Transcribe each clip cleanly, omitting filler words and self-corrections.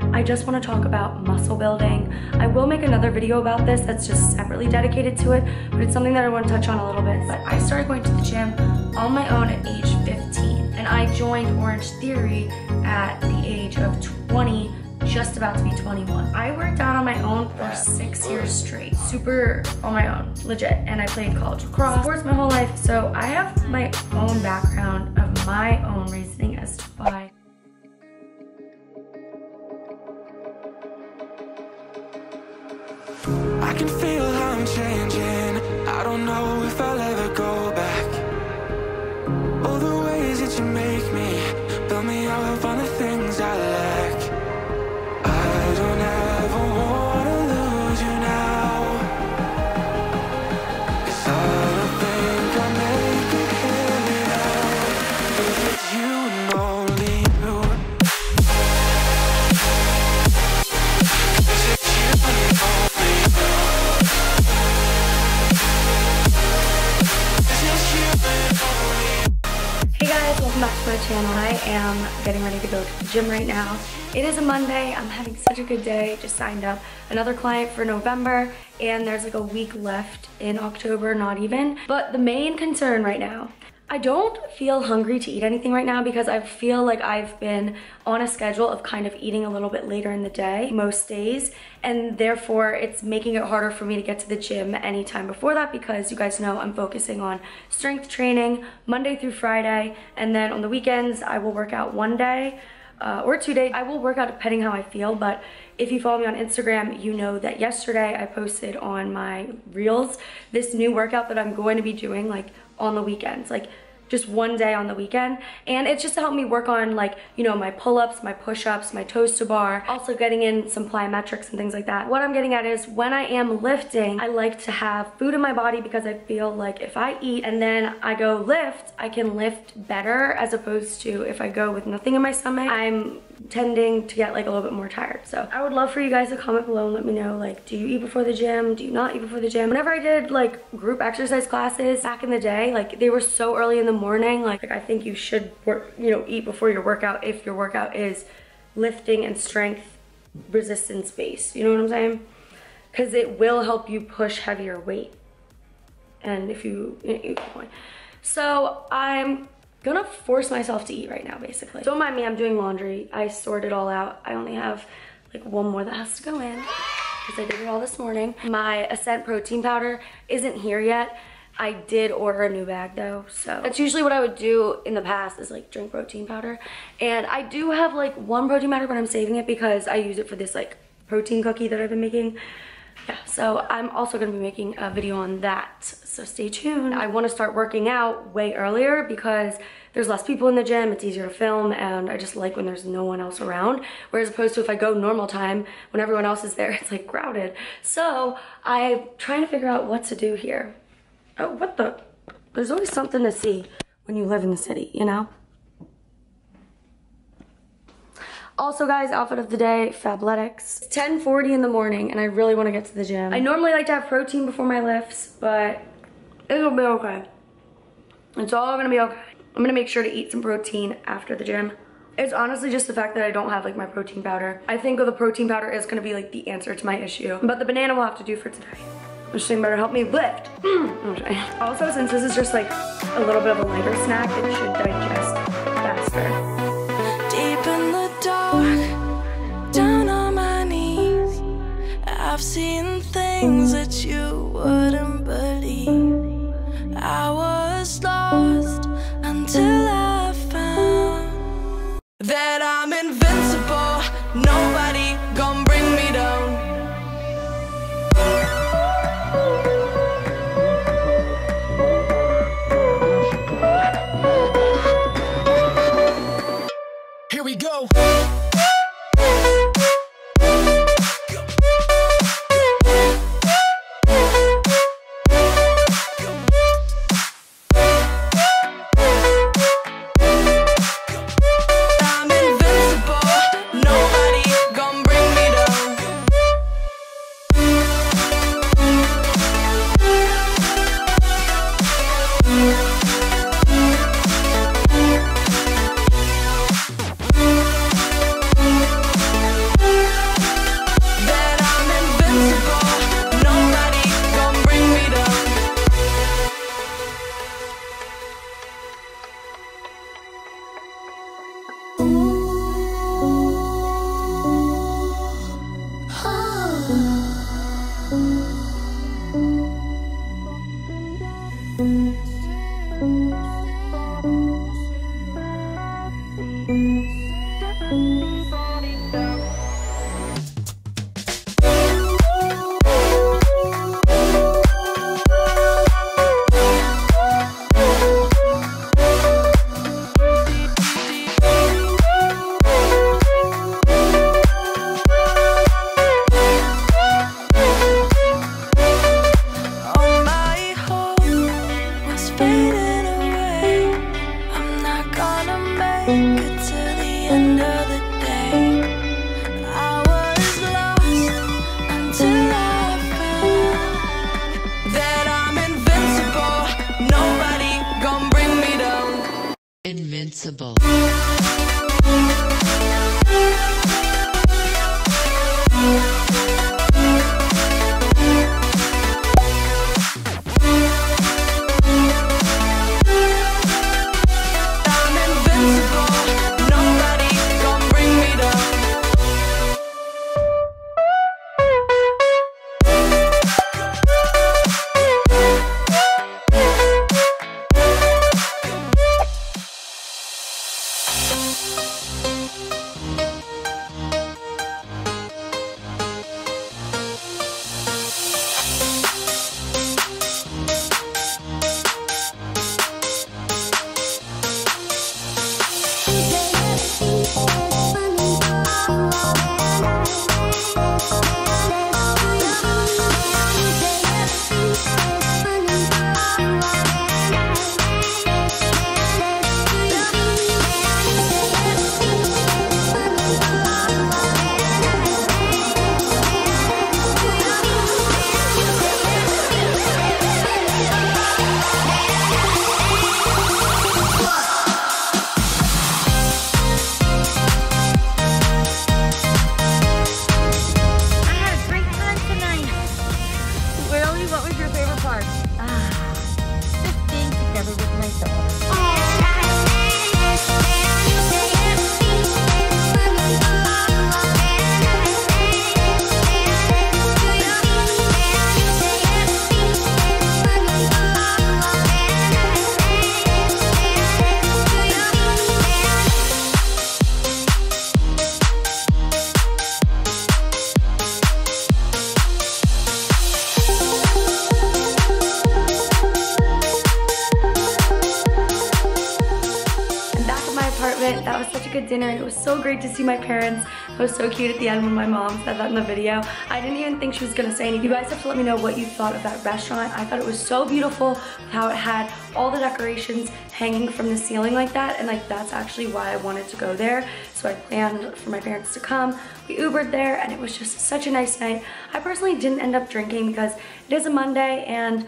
good. I just want to talk about muscle building. I will make another video about this that's just separately dedicated to it, but it's something that I want to touch on a little bit. But I started going to the gym on my own at age 15, and I joined Orangetheory at the age of 20, just about to be 21. I worked out on my own for 6 years straight, super on my own, legit, and I played college lacrosse, sports my whole life, so I have my own background of my own reasoning as to why. I can feel how I'm changing, I don't know if I'll ever go back. All the ways that you make me, build me up on the things I lack. Back to my channel. I am getting ready to go to the gym right now. It is a Monday. I'm having such a good day. Just signed up another client for November, and there's like a week left in October, not even. But the main concern right now, I don't feel hungry to eat anything right now because I feel like I've been on a schedule of kind of eating a little bit later in the day most days, and therefore it's making it harder for me to get to the gym anytime before that because you guys know I'm focusing on strength training Monday through Friday, and then on the weekends I will work out one day or 2 days. I will work out depending how I feel, but if you follow me on Instagram, you know that yesterday I posted on my Reels this new workout that I'm going to be doing like on the weekends, like just one day on the weekend, and it's just to help me work on like, you know, my pull-ups, my push-ups, my toes to bar, also getting in some plyometrics and things like that. What I'm getting at is when I am lifting, I like to have food in my body because I feel like if I eat and then I go lift, I can lift better as opposed to if I go with nothing in my stomach, I'm tending to get like a little bit more tired. So I would love for you guys to comment below and let me know, like, do you eat before the gym? Do you not eat before the gym? Whenever I did like group exercise classes back in the day, like they were so early in the morning, like I think you should eat before your workout if your workout is lifting and strength resistance based, you know what I'm saying? Because it will help you push heavier weight. And if you point. So I'm gonna force myself to eat right now, basically. Don't mind me, I'm doing laundry. I sort it all out. I only have like one more that has to go in because I did it all this morning. My Ascent protein powder isn't here yet. I did order a new bag though, so that's usually what I would do in the past is like drink protein powder. And I do have like one protein powder, but I'm saving it because I use it for this like protein cookie that I've been making. Yeah, so I'm also gonna be making a video on that, so stay tuned. I wanna start working out way earlier because there's less people in the gym, it's easier to film, and I just like when there's no one else around. Whereas opposed to if I go normal time, when everyone else is there, it's like crowded. So I'm trying to figure out what to do here. Oh, what the? There's always something to see when you live in the city, you know? Also guys, outfit of the day, Fabletics. It's 10:40 in the morning and I really want to get to the gym. I normally like to have protein before my lifts, but it'll be okay. It's all gonna be okay. I'm gonna make sure to eat some protein after the gym. It's honestly just the fact that I don't have like my protein powder. I think the protein powder is gonna be like the answer to my issue, but the banana will have to do for today. This thing better help me lift. Also, since this is just like a little bit of a lighter snack, it should digest faster. Down on my knees, I've seen things that you wouldn't believe. I was lost until I found that I'm invincible. Nobody gonna bring me down. Here we go. I'm invincible. Nobody gonna Invincible. That was such a good dinner. It was so great to see my parents. It was so cute at the end when my mom said that in the video. I didn't even think she was gonna say anything. You guys have to let me know what you thought of that restaurant. I thought it was so beautiful how it had all the decorations hanging from the ceiling like that, and like that's actually why I wanted to go there. So I planned for my parents to come. We Ubered there and it was just such a nice night. I personally didn't end up drinking because it is a Monday and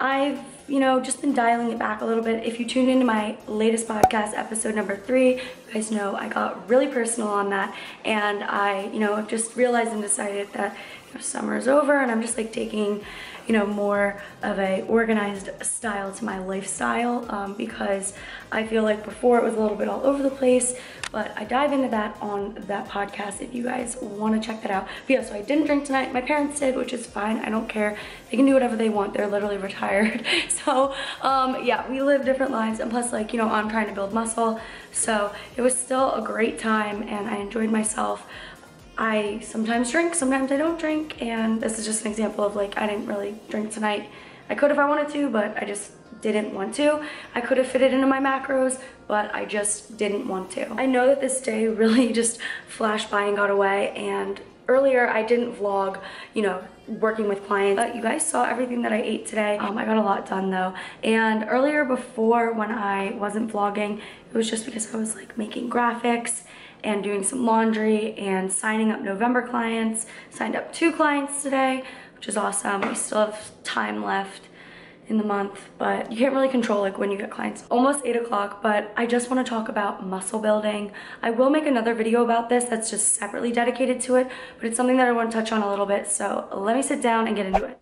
I've, you know, just been dialing it back a little bit. If you tuned into my latest podcast, episode number 3, you guys know I got really personal on that, and I, you know, I've just realized and decided that, you know, summer is over and I'm just like taking, you know, more of a organized style to my lifestyle because I feel like before it was a little bit all over the place, but I dive into that on that podcast if you guys want to check that out. But yeah, so I didn't drink tonight. My parents did, which is fine. I don't care. They can do whatever they want. They're literally retired. So yeah, we live different lives. And plus, like, you know, I'm trying to build muscle. So it was still a great time and I enjoyed myself. I sometimes drink, sometimes I don't drink. And this is just an example of like, I didn't really drink tonight. I could if I wanted to, but I just didn't want to. I could have fit it into my macros, but I just didn't want to. I know that this day really just flashed by and got away, and earlier I didn't vlog, you know, working with clients, but you guys saw everything that I ate today. I got a lot done though, and earlier before when I wasn't vlogging, it was just because I was like making graphics and doing some laundry and signing up November clients. Signed up 2 clients today, which is awesome. We still have time left in the month, but you can't really control like when you get clients. Almost 8 o'clock, but I just want to talk about muscle building. I will make another video about this that's just separately dedicated to it, but it's something that I want to touch on a little bit, so let me sit down and get into it.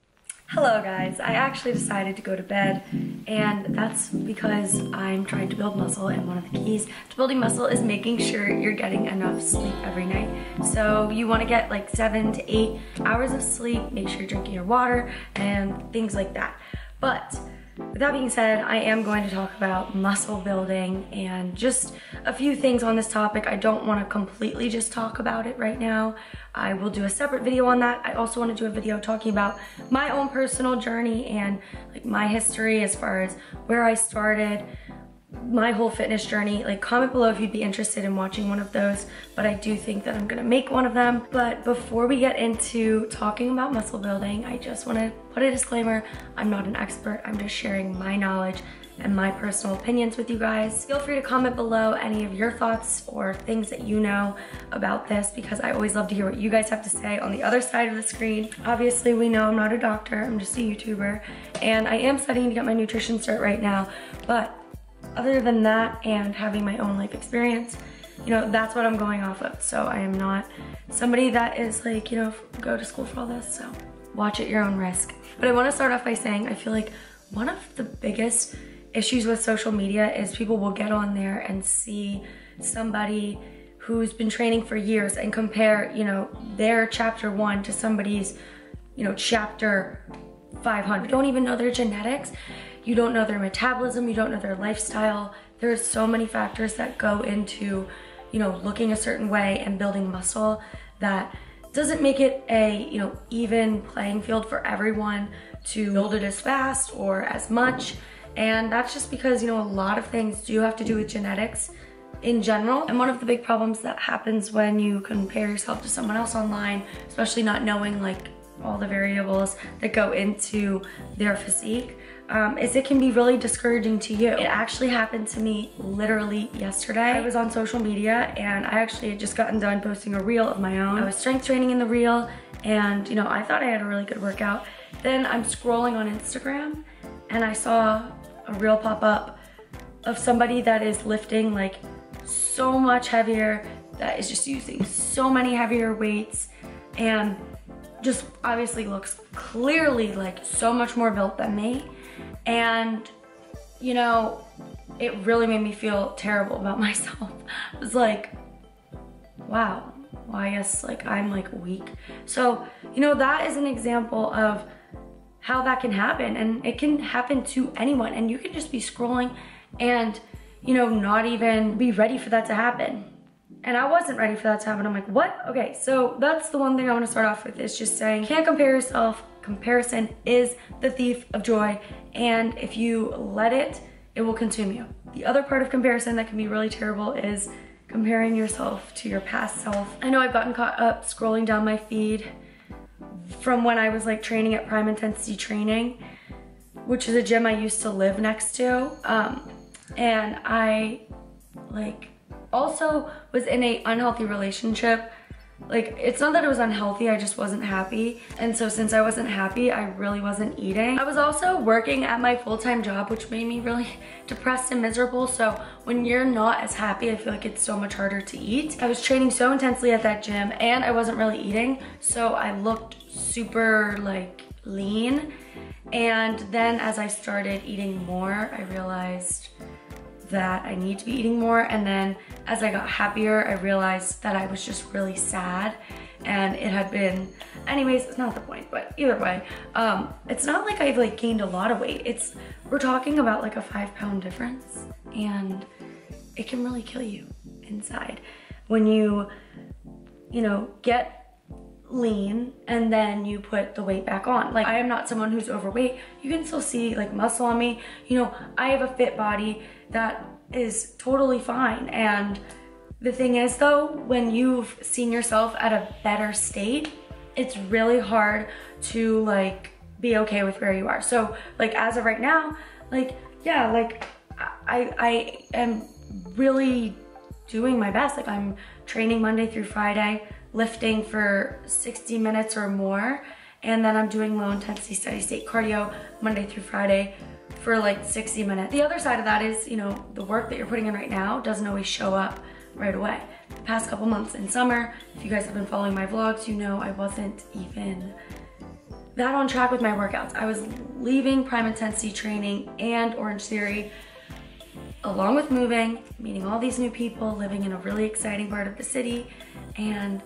Hello guys, I actually decided to go to bed, and that's because I'm trying to build muscle, and one of the keys to building muscle is making sure you're getting enough sleep every night. So you want to get like 7 to 8 hours of sleep, make sure you're drinking your water and things like that. But With that being said, I am going to talk about muscle building and just a few things on this topic. I don't want to completely just talk about it right now. I will do a separate video on that. I also want to do a video talking about my own personal journey and like my history as far as where I started, my whole fitness journey. Like, comment below if you'd be interested in watching one of those, but I do think that I'm gonna make one of them. But before we get into talking about muscle building, I just want to put a disclaimer. I'm not an expert. I'm just sharing my knowledge and my personal opinions with you guys. Feel free to comment below any of your thoughts or things that you know about this, because I always love to hear what you guys have to say on the other side of the screen. Obviously, we know I'm not a doctor. I'm just a YouTuber, and I am studying to get my nutrition cert right now, but other than that and having my own life experience, you know, that's what I'm going off of. So I am not somebody that is like, you know, go to school for all this, so watch at your own risk. But I want to start off by saying I feel like one of the biggest issues with social media is people will get on there and see somebody who's been training for years and compare, you know, their chapter 1 to somebody's, you know, chapter 500. You don't even know their genetics. You don't know their metabolism, you don't know their lifestyle. There are so many factors that go into, you know, looking a certain way and building muscle that doesn't make it a, you know, even playing field for everyone to build it as fast or as much. And that's just because, you know, a lot of things do have to do with genetics in general. And one of the big problems that happens when you compare yourself to someone else online, especially not knowing like all the variables that go into their physique, is it can be really discouraging to you. It actually happened to me literally yesterday. I was on social media and I actually had just gotten done posting a reel of my own. I was strength training in the reel and, you know, I thought I had a really good workout. Then I'm scrolling on Instagram and I saw a reel pop up of somebody that is lifting like so much heavier, that is just using so many heavier weights and just obviously looks clearly like so much more built than me. And, you know, it really made me feel terrible about myself. I was like, wow, well, I guess like I'm like weak. So, you know, that is an example of how that can happen, and it can happen to anyone, and you can just be scrolling and, you know, not even be ready for that to happen. And I wasn't ready for that to happen. I'm like, what? Okay, so that's the one thing I want to start off with, is just saying, can't compare yourself. Comparison is the thief of joy, and if you let it, it will consume you. The other part of comparison that can be really terrible is comparing yourself to your past self. I know I've gotten caught up scrolling down my feed from when I was like training at Prime Intensity Training, which is a gym I used to live next to, and I like also was in an unhealthy relationship. Like, it's not that it was unhealthy, I just wasn't happy. And so since I wasn't happy, I really wasn't eating. I was also working at my full-time job, which made me really depressed and miserable. So when you're not as happy, I feel like it's so much harder to eat. I was training so intensely at that gym and I wasn't really eating. So I looked super like lean. And then as I started eating more, I realized that I need to be eating more. And then as I got happier, I realized that I was just really sad, and it had been, anyways, it's not the point, but either way, it's not like I've like gained a lot of weight. It's, we're talking about like a 5-pound difference, and it can really kill you inside when you, you know, get lean and then you put the weight back on. Like, I am not someone who's overweight. You can still see like muscle on me. You know, I have a fit body that is totally fine. And the thing is though, when you've seen yourself at a better state, it's really hard to like be okay with where you are. So like as of right now, like, yeah, like I am really doing my best. Like, I'm training Monday through Friday, lifting for 60 minutes or more, and then I'm doing low intensity steady state cardio Monday through Friday for like 60 minutes. The other side of that is, you know, the work that you're putting in right now doesn't always show up right away. The past couple months in summer, if you guys have been following my vlogs, you know I wasn't even that on track with my workouts. I was leaving Prime Intensity Training and Orangetheory, along with moving, meeting all these new people, living in a really exciting part of the city, and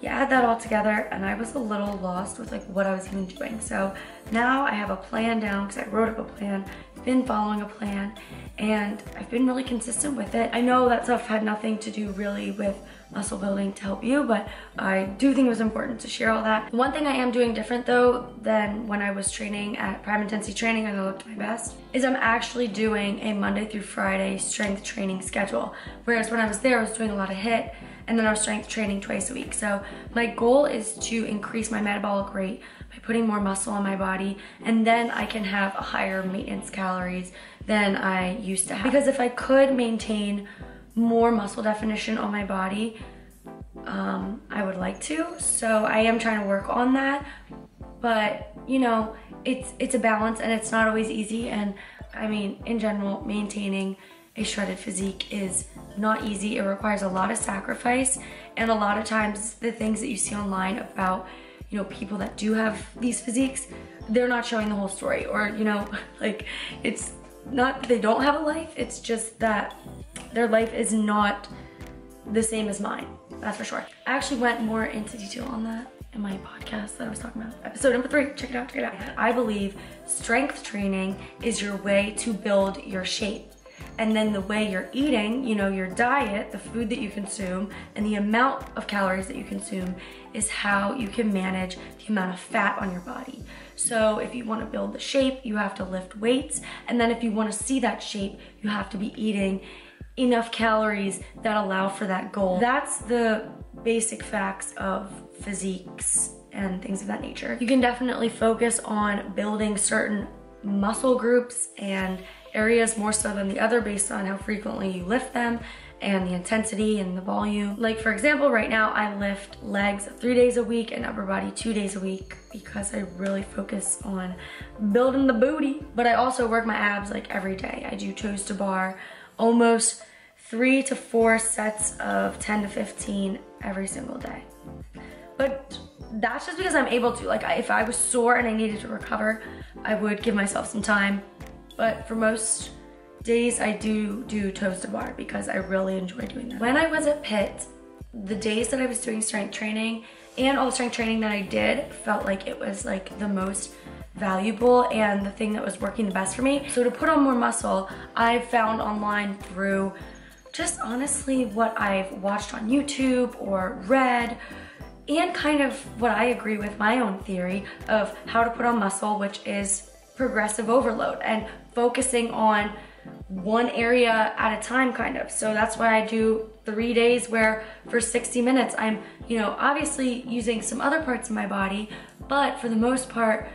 You add that all together and I was a little lost with like what I was even doing. So now I have a plan down because I wrote up a plan, been following a plan, and I've been really consistent with it. I know that stuff had nothing to do really with muscle building to help you, but I do think it was important to share all that. One thing I am doing different though than when I was training at Prime Intensity Training and I looked my best is I'm actually doing a Monday through Friday strength training schedule. Whereas when I was there, I was doing a lot of HIIT and then I was strength training twice a week. So my goal is to increase my metabolic rate by putting more muscle on my body, and then I can have a higher maintenance calories than I used to have. Because if I could maintain more muscle definition on my body, I would like to. So I am trying to work on that, but you know, it's a balance and it's not always easy. And I mean, in general, maintaining a shredded physique is not easy. It requires a lot of sacrifice, and a lot of times the things that you see online about, you know, people that do have these physiques, they're not showing the whole story. Or, you know, like, it's not that they don't have a life, it's just that their life is not the same as mine, that's for sure. I actually went more into detail on that in my podcast that I was talking about. Episode number 3, check it out. I believe strength training is your way to build your shape. And then the way you're eating, you know, your diet, the food that you consume, and the amount of calories that you consume is how you can manage the amount of fat on your body. So if you want to build the shape, you have to lift weights. And then if you want to see that shape, you have to be eating enough calories that allow for that goal. That's the basic facts of physiques and things of that nature. You can definitely focus on building certain muscle groups and areas more so than the other based on how frequently you lift them and the intensity and the volume. Like for example, right now I lift legs 3 days a week and upper body 2 days a week because I really focus on building the booty. But I also work my abs like every day. I do toes to bar, almost 3 to 4 sets of 10 to 15 every single day. But that's just because I'm able to. Like if I was sore and I needed to recover, I would give myself some time. But for most days, I do toes to bar because I really enjoy doing that. When I was at Pitt, the days that I was doing strength training and all the strength training that I did felt like it was like the most valuable and the thing that was working the best for me. So to put on more muscle, I found online through just honestly what I've watched on YouTube or read, and kind of what I agree with my own theory of how to put on muscle, which is progressive overload and focusing on one area at a time, kind of. So that's why I do 3 days where for 60 minutes I'm, you know, obviously using some other parts of my body, but for the most part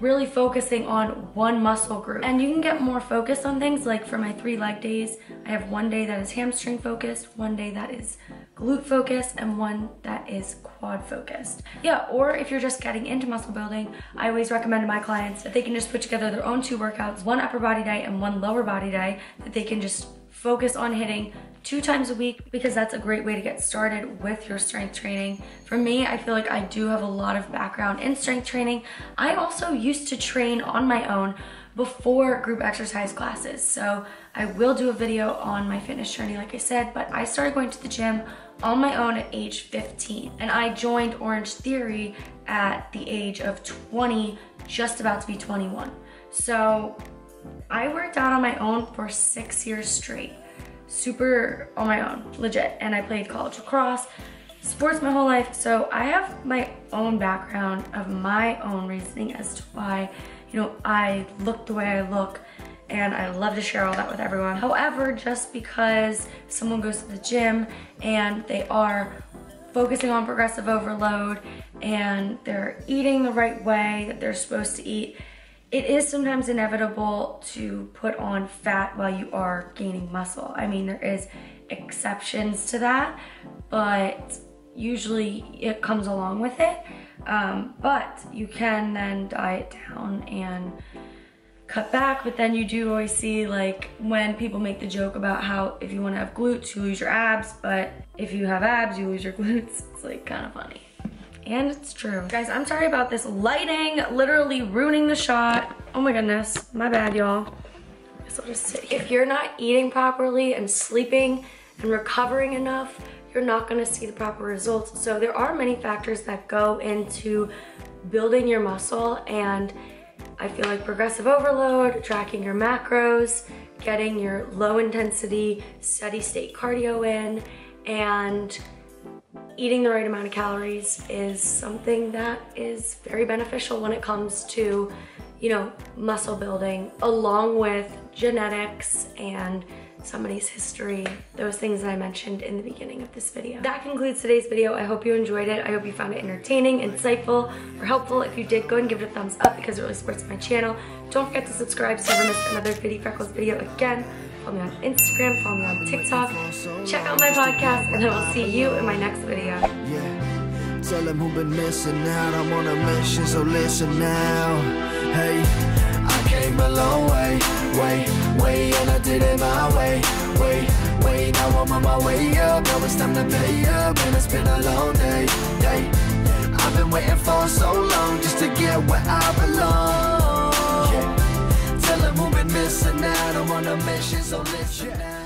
really focusing on one muscle group. And you can get more focused on things. Like for my 3 leg days, I have 1 day that is hamstring focused, 1 day that is glute focused, and 1 that is quad focused. Yeah, or if you're just getting into muscle building, I always recommend to my clients that they can just put together their own 2 workouts, 1 upper body day and 1 lower body day, that they can just focus on hitting 2 times a week, because that's a great way to get started with your strength training. For me, I feel like I do have a lot of background in strength training. I also used to train on my own before group exercise classes. So I will do a video on my fitness journey, like I said, but I started going to the gym on my own at age 15. And I joined Orangetheory at the age of 20, just about to be 21. So I worked out on my own for 6 years straight. Super on my own, legit. And I played college lacrosse, sports my whole life. So I have my own background of my own reasoning as to why, you know, I look the way I look, and I love to share all that with everyone. However, just because someone goes to the gym and they are focusing on progressive overload and they're eating the right way that they're supposed to eat, it is sometimes inevitable to put on fat while you are gaining muscle. I mean, there is exceptions to that, but usually it comes along with it. But you can then diet down and cut back, but then you do always see like when people make the joke about how if you want to have glutes, you lose your abs, but if you have abs, you lose your glutes. It's like kind of funny. And it's true. Guys, I'm sorry about this lighting literally ruining the shot. Oh my goodness, my bad, y'all. I guess I'll just sit here. If you're not eating properly and sleeping and recovering enough, you're not going to see the proper results. So there are many factors that go into building your muscle, and I feel like progressive overload, tracking your macros, getting your low intensity steady state cardio in, and eating the right amount of calories is something that is very beneficial when it comes to, you know, muscle building, along with genetics and somebody's history, those things that I mentioned in the beginning of this video. That concludes today's video. I hope you enjoyed it. I hope you found it entertaining, insightful, or helpful. If you did, go and give it a thumbs up because it really supports my channel. Don't forget to subscribe so you never miss another Fitty Freckles video again. Follow me on Instagram, follow me on TikTok, check out my podcast, and I will see you in my next video. Yeah, tell them who've been missing out. I'm on a mission, so listen now. Hey, I came a long way, way, way, and I did it my way, way, way. Now I'm on my way up, now it's time to pay up, and it's been a long day, day. I've been waiting for so long just to get where I belong. Yeah. Tell them who've been missing out, I'm on a mission, so listen now.